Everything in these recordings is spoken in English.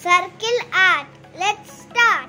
Circle art. Let's start.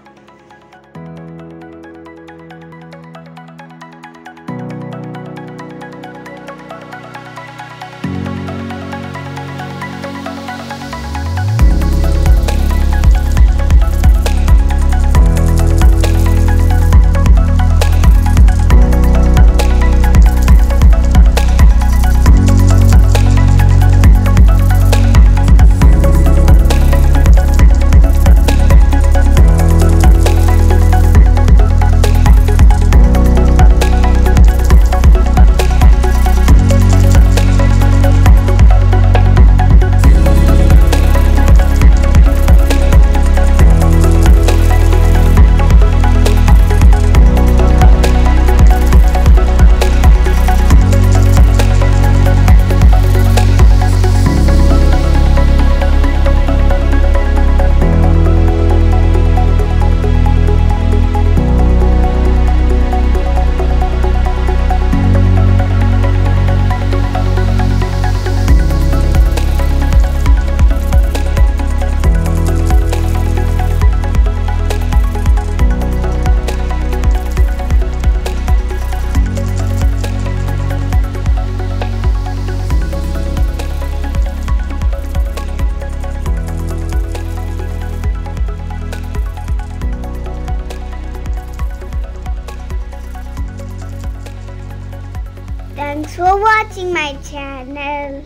Thanks for watching my channel.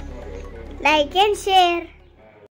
Like and share.